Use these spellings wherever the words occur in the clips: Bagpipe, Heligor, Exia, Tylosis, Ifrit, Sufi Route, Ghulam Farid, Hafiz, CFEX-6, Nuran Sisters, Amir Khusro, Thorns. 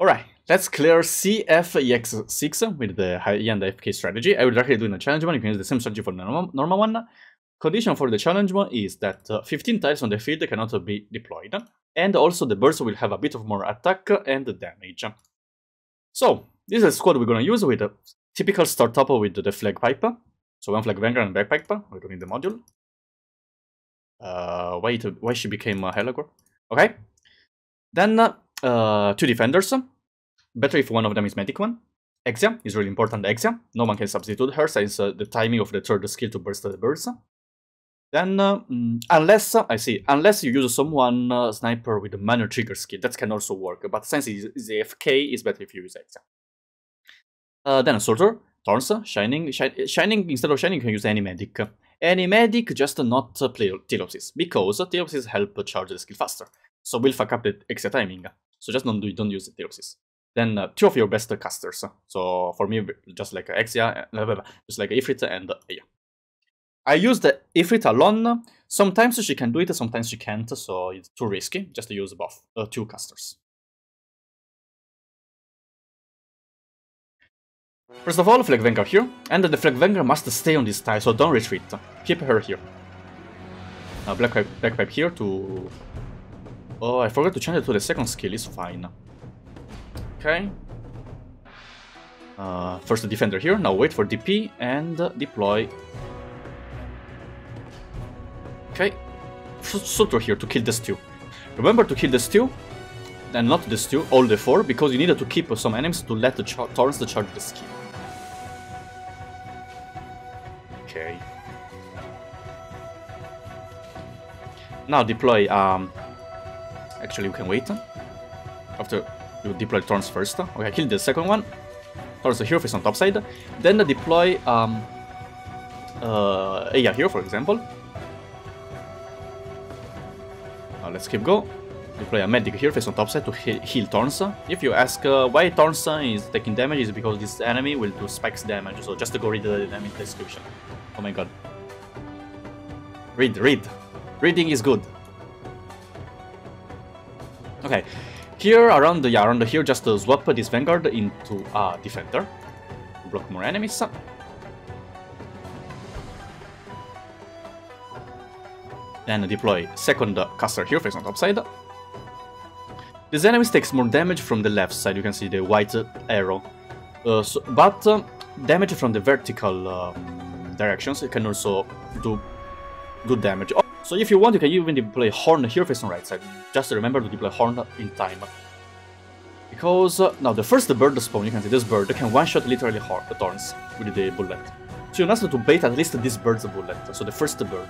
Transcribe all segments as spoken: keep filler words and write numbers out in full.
Alright, let's clear C F E X six with the high-end F K strategy. I will directly do in the challenge one. You can use the same strategy for the normal, normal one. Condition for the challenge one is that uh, fifteen tiles on the field cannot be deployed, and also the birds will have a bit of more attack and damage. So, this is the squad we're gonna use with a typical startup with the flag pipe. So one flag vanguard and bagpipe, we don't need the module. Uh, why, it, why she became a Heligor. Okay. Then uh, two defenders. Better if one of them is medic one. Exia is really important, Exia. No one can substitute her since uh, the timing of the third skill to burst the birds. Then, uh, unless, uh, I see, unless you use someone uh, sniper with a minor trigger skill, that can also work, but since it's F K, it's better if you use Exia. Uh, then a sorter, Thorns, Shining, shi Shining, instead of Shining you can use any medic. Any medic, just not uh, play Tylosis, because Tylosis help charge the skill faster, so we'll fuck up the Exia timing, so just don't, do, don't use Tylosis. Then uh, two of your best casters, so for me, just like Exia, just like Ifrit and uh, yeah. I use the Ifrit alone. Sometimes she can do it, sometimes she can't, so it's too risky. Just use both, uh, two casters. First of all, Flag Vanguard here, and the Flag Vanguard must stay on this tile, so don't retreat. Keep her here. Uh, Black pipe, black pipe here to... Oh, I forgot to change it to the second skill, it's fine. Okay. Uh, first the Defender here, now wait for D P and deploy... Okay, Sorter here to kill the stew. Remember to kill the stew, and not the stew, all the four, because you needed to keep some enemies to let the Thorns charge the skill. Okay. Now deploy, um... actually you can wait. After you deploy Thorns first. Okay, kill the second one. Thorns here face on top side. Then deploy, um... Uh, Aya here for example. Let's keep go. Deploy a medic here, face on top side to heal, heal Thorns. If you ask uh, why Thorns is taking damage, is because this enemy will do spikes damage. So just to go read the enemy description. Oh my god. Read, read. Reading is good. Okay. Here around the yeah, around here, just uh, swap this Vanguard into a uh, defender. Block more enemies. Then deploy second caster here, face on top side. This enemy takes more damage from the left side, you can see the white arrow. Uh, so, but uh, damage from the vertical um, directions, it can also do, do damage. Oh, so if you want, you can even deploy Horn here, face on right side. Just remember to deploy Horn in time. Because uh, now the first bird spawn, you can see this bird, can one-shot literally Thorns with the bullet. So you need to bait at least this bird's bullet, so the first bird.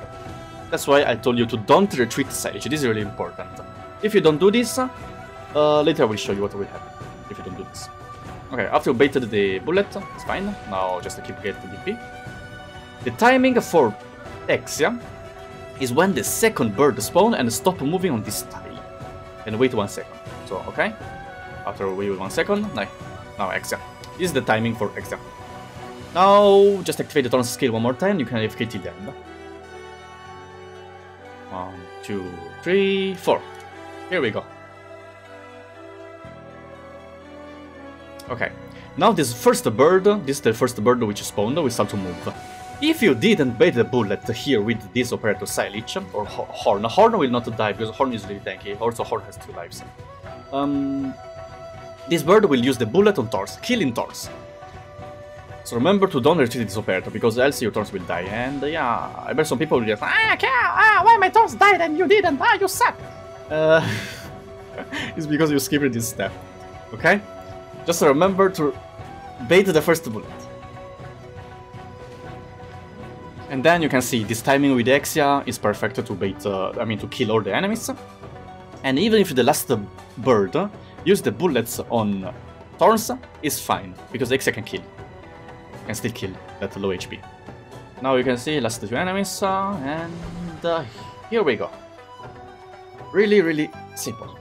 That's why I told you to don't retreat silage, this is really important. If you don't do this, uh, later I will show you what will happen if you don't do this. Okay, after you baited the bullet, it's fine. Now just keep getting the D P. The timing for Exia is when the second bird spawn and stop moving on this tile. And wait one second. So, okay. After wait one second, no, now Exia. This is the timing for Exia. Now just activate the Thorn skill one more time, you can F K till the end. One, two, three, four. Here we go. Okay. Now this first bird, this is the first bird which spawned, we start to move. If you didn't bait the bullet here with this operator silage or Horn, Horn will not die because Horn is really tanky. Also Horn has two lives. Um, this bird will use the bullet on Thorns, killing Thorns. So remember to don't retreat this operator, because else your Thorns will die, and uh, yeah, I bet some people will get ah, cow, ah, why my Thorns died and you didn't, ah, you suck! Uh, it's because you skipped this step, okay? Just remember to bait the first bullet. And then you can see, this timing with Exia is perfect to bait, uh, I mean to kill all the enemies. And even if the last bird uh, use the bullets on Thorns, it's fine, because Exia can kill. Can still kill that low H P. Now you can see last two enemies, uh, and uh, here we go. Really, really simple.